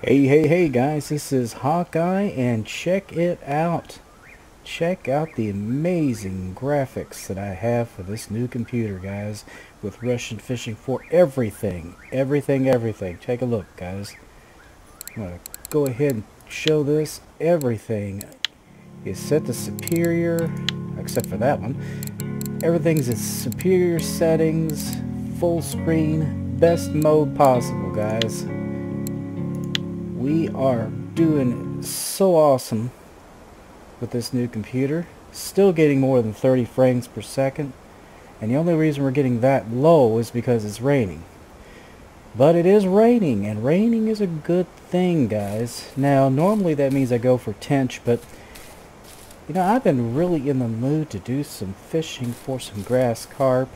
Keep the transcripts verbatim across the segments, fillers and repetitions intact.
Hey, hey, hey guys, this is Hawkeye, and check it out. Check out the amazing graphics that I have for this new computer, guys, with Russian Fishing four. Everything, everything, everything. Take a look, guys. I'm going to go ahead and show this. Everything is set to superior, except for that one. Everything's at superior settings, full screen, best mode possible, guys. We are doing so awesome with this new computer. Still getting more than thirty frames per second, and the only reason we're getting that low is because it's raining. But it is raining, and raining is a good thing, guys. Now normally that means I go for tench, but you know, I've been really in the mood to do some fishing for some grass carp,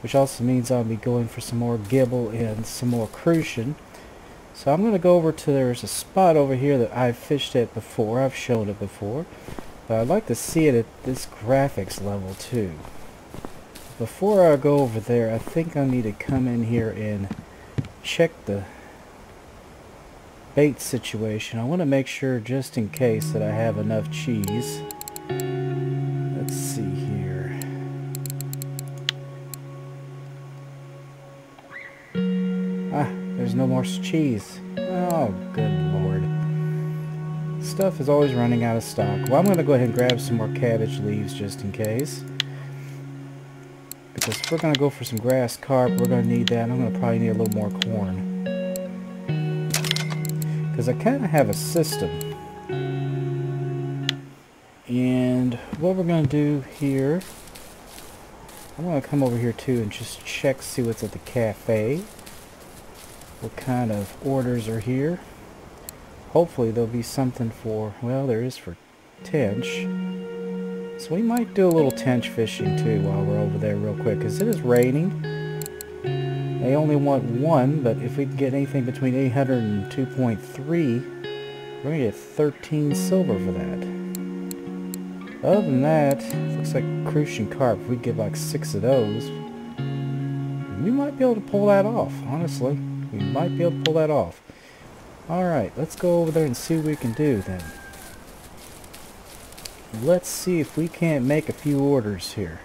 which also means I'll be going for some more gibel and some more crucian. So I'm going to go over to, there's a spot over here that I've fished at before, I've shown it before, but I'd like to see it at this graphics level too. Before I go over there, I think I need to come in here and check the bait situation. I want to make sure, just in case, that I have enough cheese. Let's see here. Ah, there's no more cheese. Oh, good lord. Stuff is always running out of stock. Well, I'm going to go ahead and grab some more cabbage leaves just in case, because if we're going to go for some grass carp, we're going to need that. I'm going to probably need a little more corn, because I kind of have a system. And what we're going to do here, I'm going to come over here too and just check, see what's at the cafe, what kind of orders are here. Hopefully there'll be something for, well, there is for tench, so we might do a little tench fishing too while we're over there real quick, because it is raining. They only want one, but if we can get anything between eight hundred and two point three, we're going to get thirteen silver for that. Other than that, it looks like crucian carp. If we get like six of those, we might be able to pull that off, honestly. We might be able to pull that off. Alright, let's go over there and see what we can do then. Let's see if we can't make a few orders here.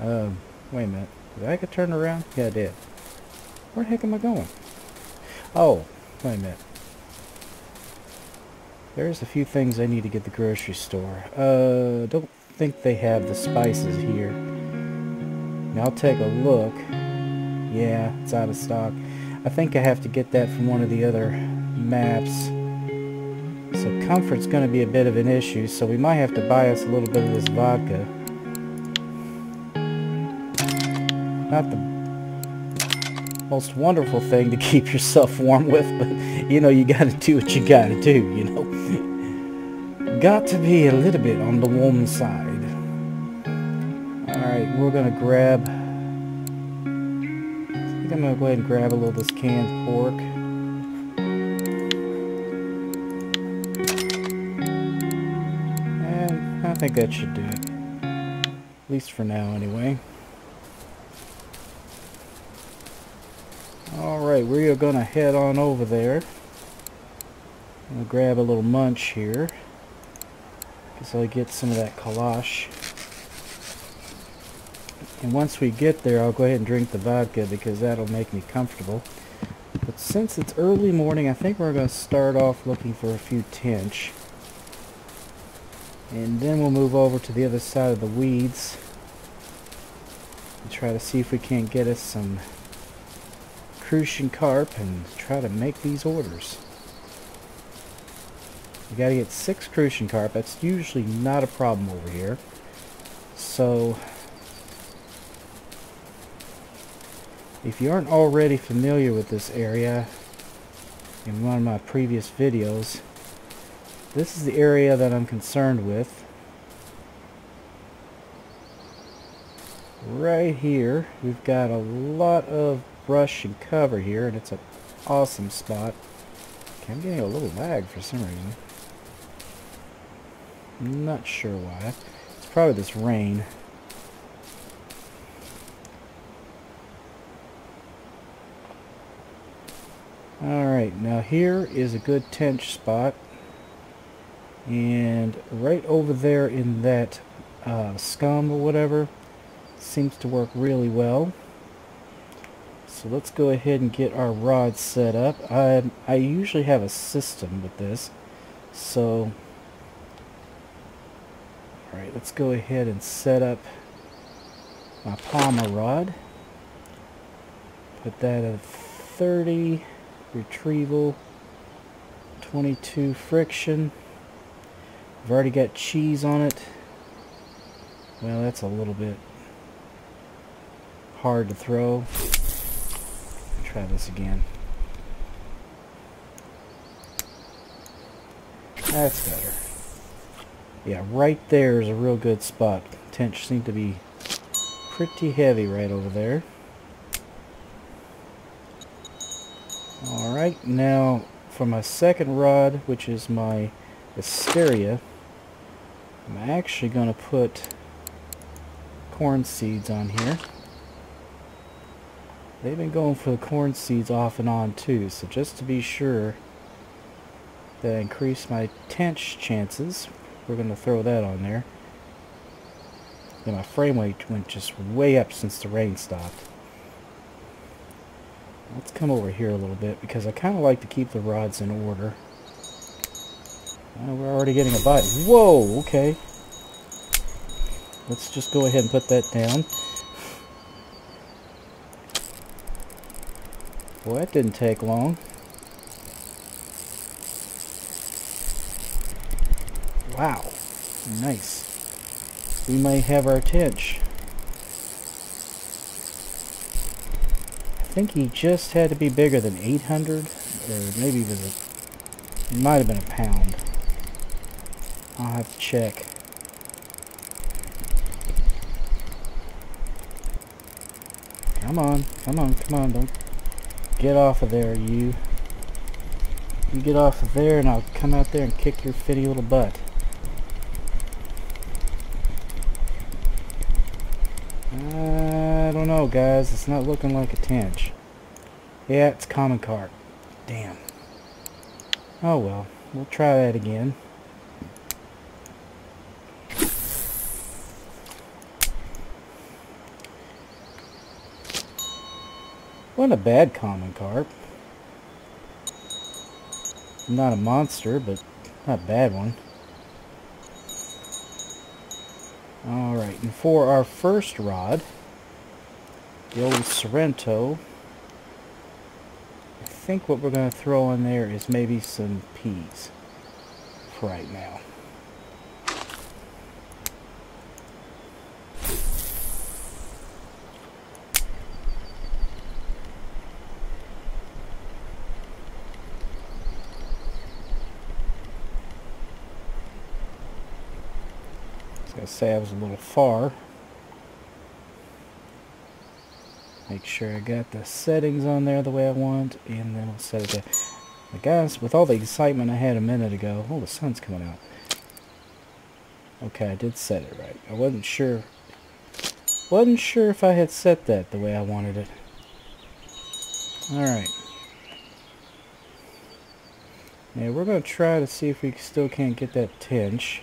Um, wait a minute. Did I get turned around? Yeah, I did. Where the heck am I going? Oh, wait a minute. There's a few things I need to get at the grocery store. Uh, don't think they have the spices here. Now I'll take a look. Yeah, it's out of stock. I think I have to get that from one of the other maps. So comfort's going to be a bit of an issue, so we might have to buy us a little bit of this vodka. Not the most wonderful thing to keep yourself warm with, but you know, you gotta do what you gotta do, you know. Got to be a little bit on the warm side. Alright, we're gonna grab, I think I'm gonna go ahead and grab a little of this canned pork. And I think that should do it. At least for now anyway. Alright, we are going to head on over there. I'm going to grab a little munch here. Guess I'll get some of that kalash. And once we get there, I'll go ahead and drink the vodka, because that'll make me comfortable. But since it's early morning, I think we're going to start off looking for a few tench. And then we'll move over to the other side of the weeds and try to see if we can't get us some crucian carp and try to make these orders. You gotta get six crucian carp. That's usually not a problem over here. So if you aren't already familiar with this area, in one of my previous videos, this is the area that I'm concerned with. Right here we've got a lot of brush and cover here, and it's an awesome spot. Okay, I'm getting a little lag for some reason. I'm not sure why. It's probably this rain. Alright, now here is a good tench spot, and right over there in that uh, scum or whatever seems to work really well. So let's go ahead and get our rod set up. I, I usually have a system with this, so alright, let's go ahead and set up my Palmer rod. Put that at thirty, retrieval, twenty-two friction. I've already got cheese on it. Well, that's a little bit hard to throw. Try this again. That's better. Yeah, right there is a real good spot. Tench seemed to be pretty heavy right over there. Alright, now for my second rod, which is my Asteria, I'm actually going to put corn seeds on here. They've been going for the corn seeds off and on too, so just to be sure that I increase my tench chances, we're going to throw that on there. And my frame weight went just way up since the rain stopped. Let's come over here a little bit, because I kind of like to keep the rods in order. Well, we're already getting a bite. Whoa, okay. Let's just go ahead and put that down. Boy, that didn't take long. Wow, nice. We may have our tench. I think he just had to be bigger than eight hundred, or maybe it was a, it might have been a pound. I'll have to check. Come on, come on, come on, don't get off of there, you. You get off of there and I'll come out there and kick your fitty little butt. I don't know, guys, it's not looking like a tench. Yeah, it's common carp. Damn. Oh well, we'll try that again. Wasn't a bad common carp. Not a monster, but not a bad one. Alright, and for our first rod, the old Sorrento, I think what we're going to throw in there is maybe some peas for right now. I was going to say I was a little far. Make sure I got the settings on there the way I want, and then I'll set it there. Now guys, with all the excitement I had a minute ago, oh, the sun's coming out. Okay, I did set it right. I wasn't sure. Wasn't sure if I had set that the way I wanted it. Alright. Now we're going to try to see if we still can't get that tench.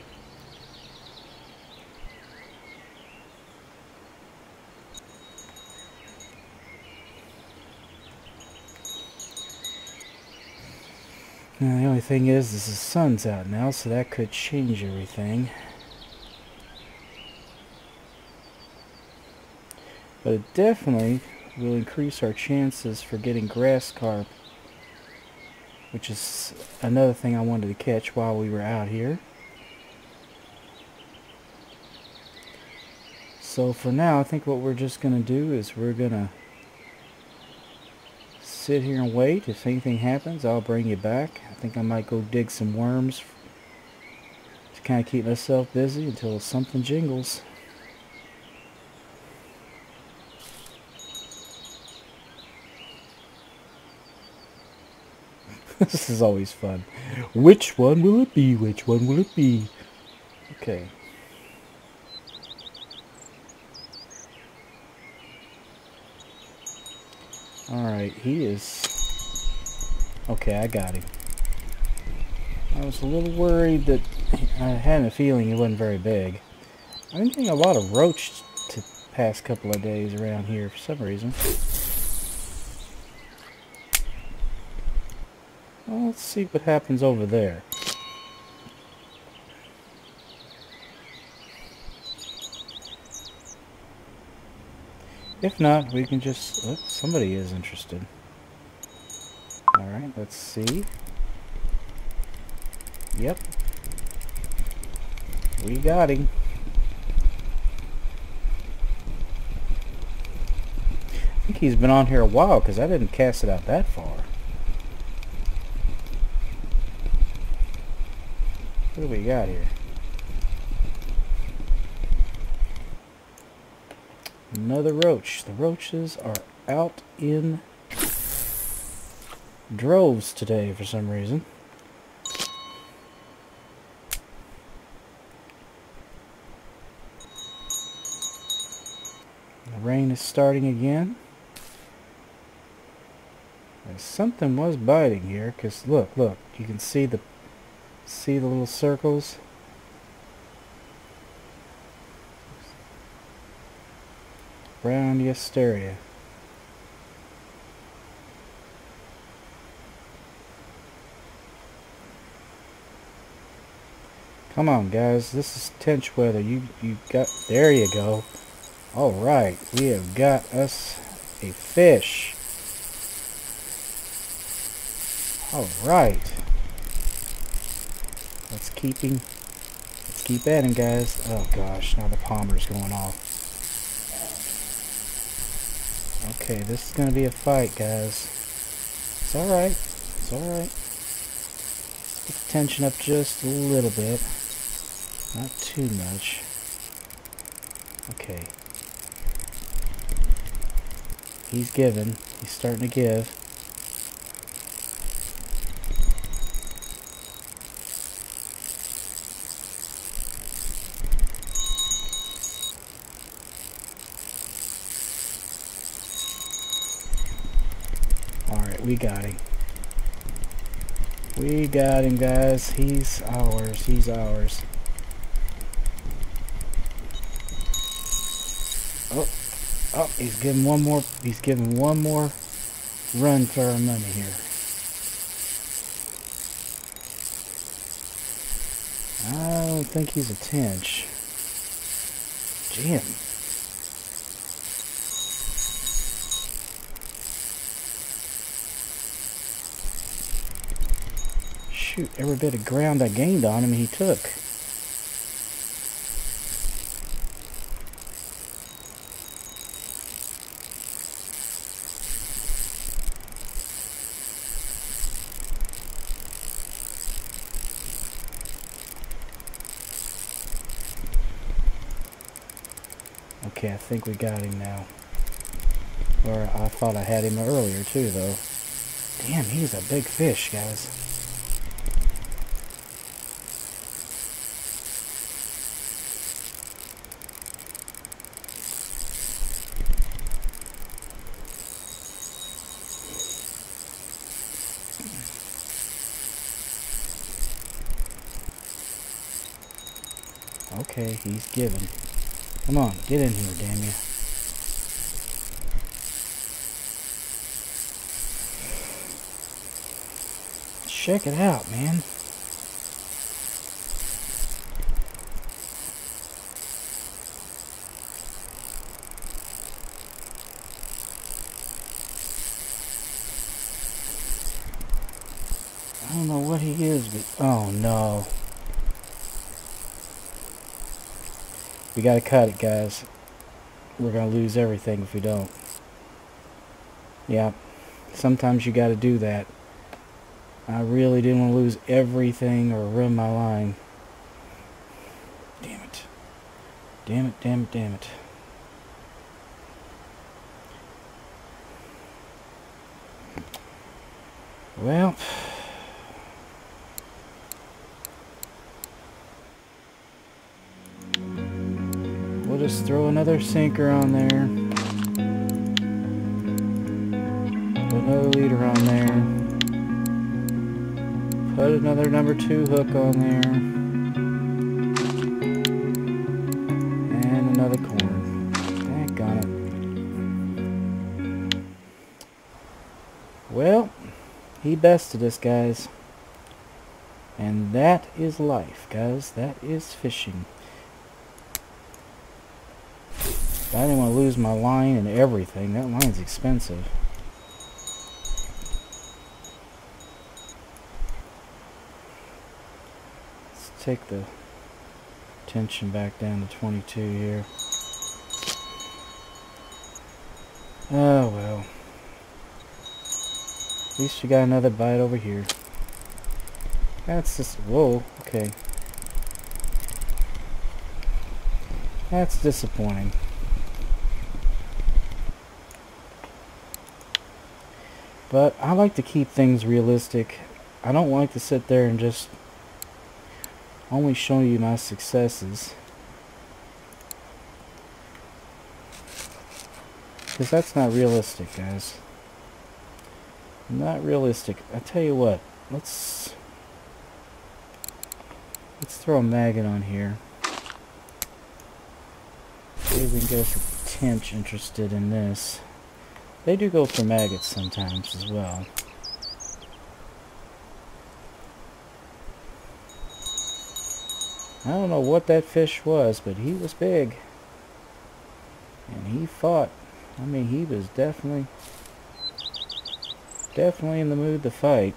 Now the only thing is, is the sun's out now, so that could change everything. But it definitely will increase our chances for getting grass carp, which is another thing I wanted to catch while we were out here. So for now, I think what we're just going to do is we're going to sit here and wait. If anything happens, I'll bring you back. I think I might go dig some worms to kind of keep myself busy until something jingles. This is always fun. Which one will it be? Which one will it be? Okay. Alright, he is Okay, I got him. I was a little worried that I had a feeling he wasn't very big. I've been getting a lot of roach the past couple of days around here for some reason. Well, let's see what happens over there. If not, we can just... Oops, somebody is interested. Alright, let's see. Yep. We got him. I think he's been on here a while because I didn't cast it out that far. What do we got here? Another roach. The roaches are out in droves today for some reason. The rain is starting again. And something was biting here because look, look, you can see the see the little circles. Around the Asteria. Come on, guys. This is tench weather. You you got there. You go. All right, we have got us a fish. All right. Let's keep him. Let's keep at him, guys. Oh gosh, now the Palmer's going off. Okay, this is going to be a fight, guys. It's alright. It's alright. Let's get the tension up just a little bit. Not too much. Okay. He's giving. He's starting to give. We got him. We got him, guys. He's ours. He's ours. Oh, oh! He's giving one more. He's giving one more run for our money here. I don't think he's a tench. Jim. Shoot, every bit of ground I gained on him, he took. Okay, I think we got him now. Or I thought I had him earlier, too, though. Damn, he's a big fish, guys. Okay, he's giving. Come on, get in here, damn you. Check it out, man. I don't know what he is, but... Oh, no. We gotta cut it, guys. We're gonna lose everything if we don't. Yeah, sometimes you gotta do that. I really didn't want to lose everything or ruin my line. Damn it. Damn it, damn it, damn it. Well... We'll just throw another sinker on there. Put another leader on there. Put another number two hook on there. And another corn. Dang it. Well, he bested us, guys. And that is life, guys. That is fishing. I didn't want to lose my line and everything. That line's expensive. Let's take the tension back down to twenty-two here. Oh well. At least we got another bite over here. That's just... whoa, okay. That's disappointing. But I like to keep things realistic. I don't like to sit there and just only show you my successes. Because that's not realistic, guys. Not realistic. I tell you what, let's... let's throw a maggot on here. See if we can get us a tench interested in this. They do go for maggots sometimes as well. I don't know what that fish was, but he was big. And he fought. I mean, he was definitely, definitely in the mood to fight.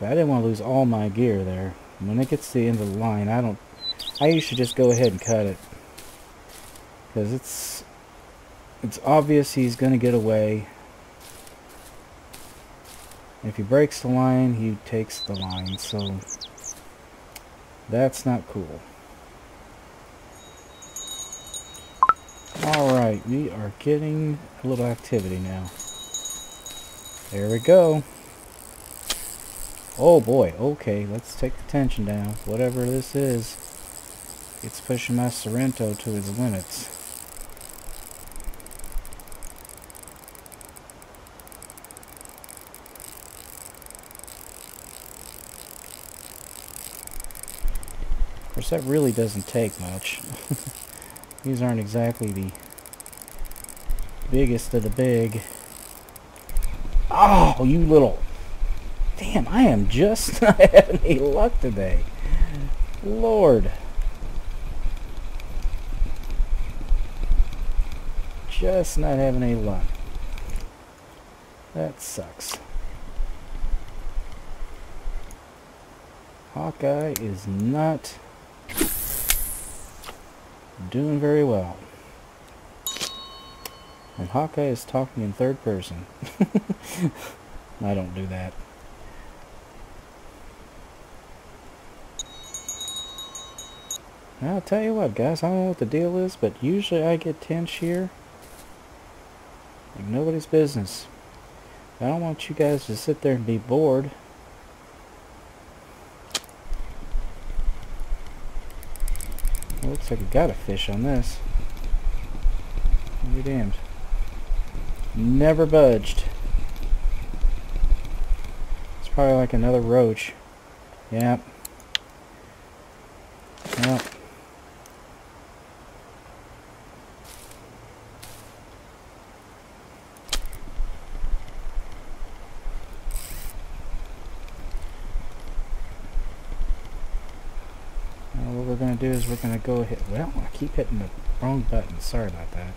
I didn't want to lose all my gear there. When it gets to the end of the line, I don't... I usually just go ahead and cut it. Because it's... it's obvious he's going to get away. If he breaks the line, he takes the line. So... that's not cool. Alright, we are getting a little activity now. There we go. Oh boy, okay, let's take the tension down. Whatever this is, it's pushing my Sorrento to its limits. Of course, that really doesn't take much. These aren't exactly the biggest of the big. Oh, you little... damn, I am just not having any luck today. Lord. Just not having any luck. That sucks. Hawkeye is not doing very well. And Hawkeye is talking in third person. I don't do that. I'll tell you what, guys, I don't know what the deal is, but usually I get tench here like nobody's business. I don't want you guys to sit there and be bored. It looks like we got a fish on this. You're damned. Never budged. It's probably like another roach. Yep. Yep. Is we're gonna go ahead. Well, I keep hitting the wrong button. Sorry about that.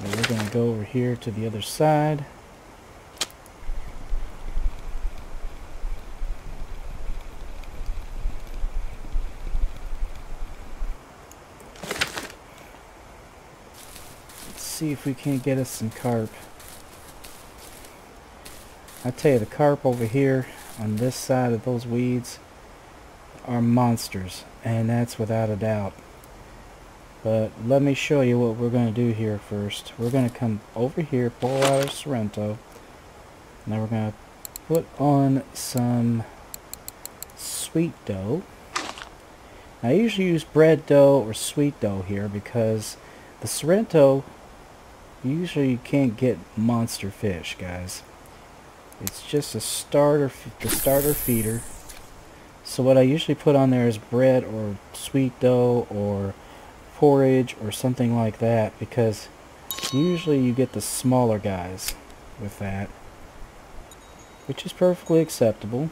And we're gonna go over here to the other side. Let's see if we can't get us some carp. I tell you, the carp over here on this side of those weeds are monsters, and that's without a doubt. But let me show you what we're going to do here first. We're going to come over here, pull out our Sorrento, and then we're going to put on some sweet dough. Now, I usually use bread dough or sweet dough here because the Sorrento, usually you can't get monster fish, guys. It's just a starter, the starter feeder. So what I usually put on there is bread or sweet dough or porridge or something like that, because usually you get the smaller guys with that, which is perfectly acceptable.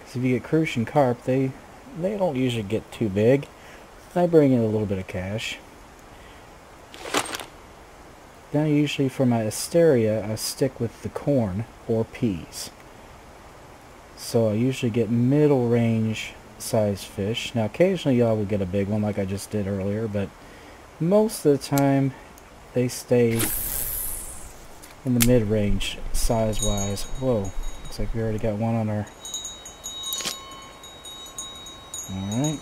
Because if you get Crucian carp, they they don't usually get too big. I bring in a little bit of cash. Then usually for my Asteria, I stick with the corn or peas. So I usually get middle range size fish. Now occasionally y'all will get a big one like I just did earlier, but most of the time they stay in the mid range size wise. Whoa, looks like we already got one on our... Alright,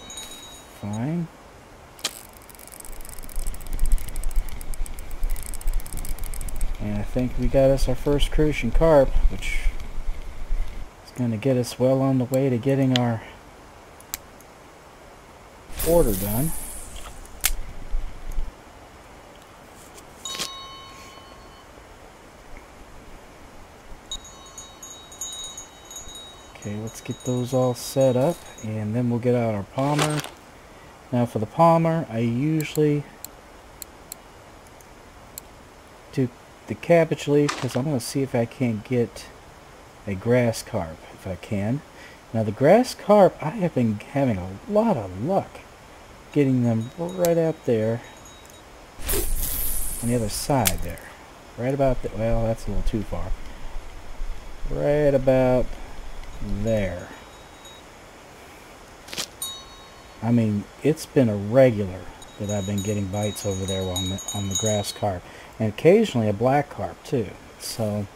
fine. And I think we got us our first Crucian carp, which going to get us well on the way to getting our order done. Okay, let's get those all set up and then we'll get out our Palmer. Now for the Palmer, I usually do the cabbage leaf because I'm going to see if I can't get a grass carp if I can. Now the grass carp, I have been having a lot of luck getting them right out there on the other side there, right about the, well, that's a little too far, right about there. I mean, it's been a regular that I've been getting bites over there on the, on the grass carp, and occasionally a black carp too. So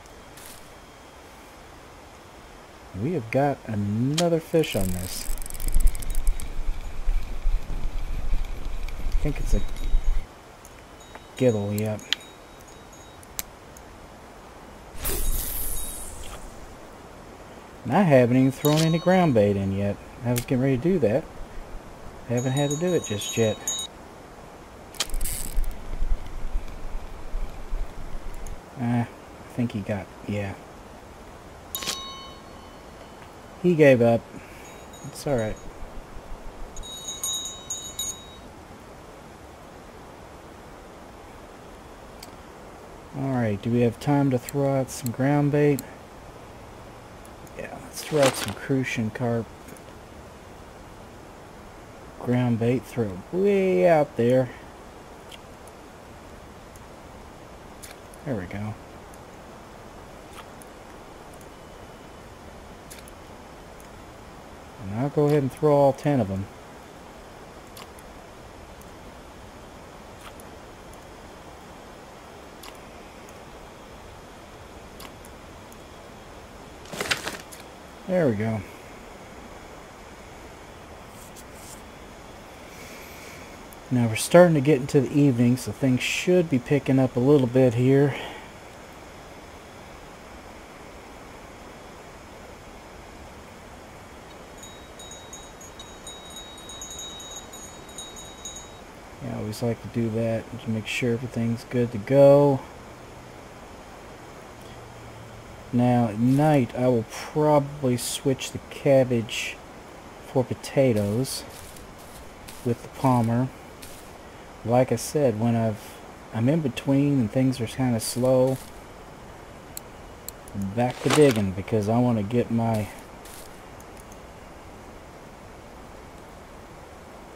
we have got another fish on this. I think it's a gibel, yep. And I haven't even thrown any ground bait in yet. I was getting ready to do that. I haven't had to do it just yet. Ah, I think he got, yeah. He gave up. It's alright. Alright, do we have time to throw out some ground bait? Yeah, let's throw out some Crucian carp ground bait, throw way out there. There we go. And I'll go ahead and throw all ten of them. There we go. Now we're starting to get into the evening, so things should be picking up a little bit here. Always like to do that to make sure everything's good to go. Now at night I will probably switch the cabbage for potatoes with the Palmer. Like I said, when I've I'm in between and things are kind of slow, I'm back to digging because I want to get my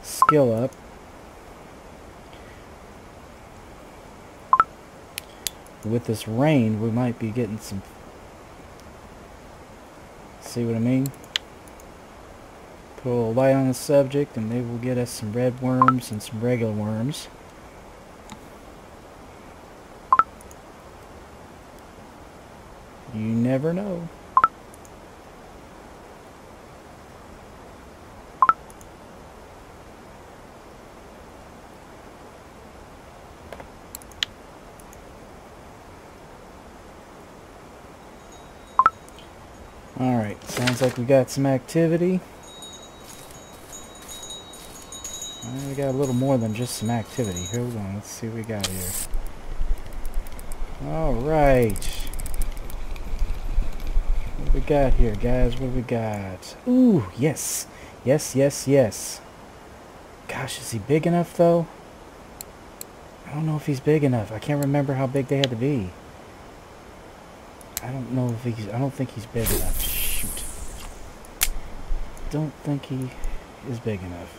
skill up. With this rain, we might be getting some... See what I mean? Put a little light on the subject and they will get us some red worms and some regular worms. You never know. Alright, sounds like we got some activity. Well, we got a little more than just some activity. Hold on, let's see what we got here. Alright. What we got here, guys? What we got? Ooh, yes. Yes, yes, yes. Gosh, is he big enough, though? I don't know if he's big enough. I can't remember how big they had to be. I don't know if he's... I don't think he's big enough. Shoot. Don't think he is big enough.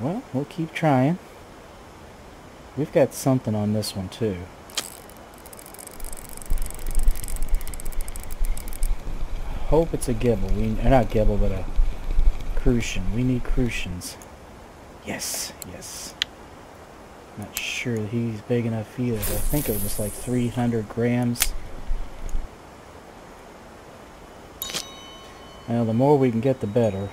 Well, we'll keep trying. We've got something on this one, too. I hope it's a gibel. We, not gibel, but a crucian. We need crucians. Yes, yes. Not sure he's big enough either. But I think it was like three hundred grams. Now, the more we can get, the better.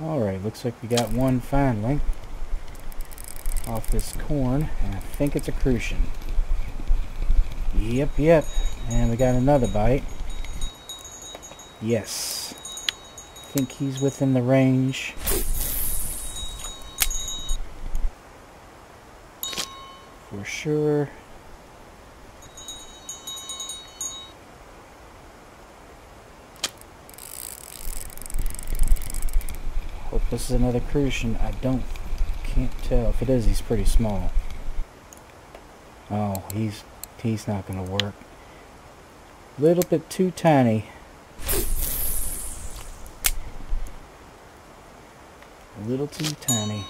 Alright, looks like we got one finally off this corn, and I think it's a crucian. Yep, yep. And we got another bite. Yes. I think he's within the range. For sure. This is another crucian. I don't, can't tell. If it is, he's pretty small. Oh, he's, he's not going to work. A little bit too tiny. A little too tiny.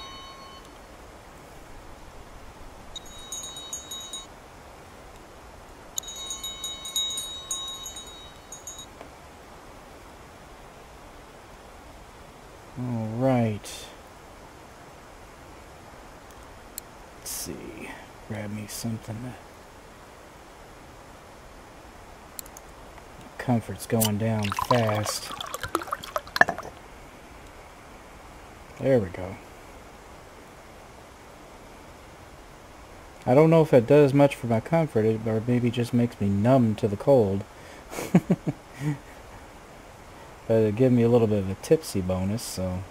Alright. Let's see. Grab me something. Comfort's going down fast. There we go. I don't know if it does much for my comfort, or maybe just makes me numb to the cold. But it gives me a little bit of a tipsy bonus, so...